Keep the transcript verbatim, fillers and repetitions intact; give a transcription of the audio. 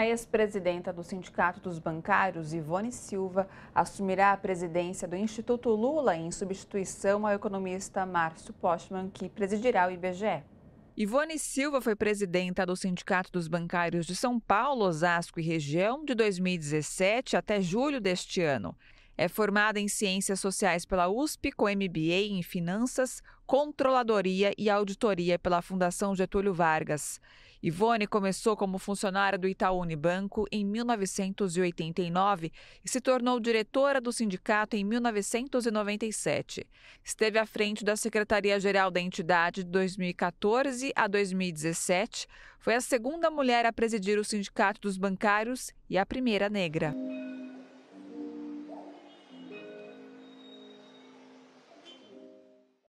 A ex-presidenta do Sindicato dos Bancários, Ivone Silva, assumirá a presidência do Instituto Lula em substituição ao economista Márcio Pochmann, que presidirá o I B G E. Ivone Silva foi presidenta do Sindicato dos Bancários de São Paulo, Osasco e região de dois mil e dezessete até julho deste ano. É formada em Ciências Sociais pela U S P, com M B A em Finanças, Controladoria e Auditoria pela Fundação Getúlio Vargas. Ivone começou como funcionária do Itaú Unibanco em mil novecentos e oitenta e nove e se tornou diretora do sindicato em mil novecentos e noventa e sete. Esteve à frente da Secretaria-Geral da entidade de dois mil e quatorze a dois mil e dezessete. Foi a segunda mulher a presidir o Sindicato dos Bancários e a primeira negra.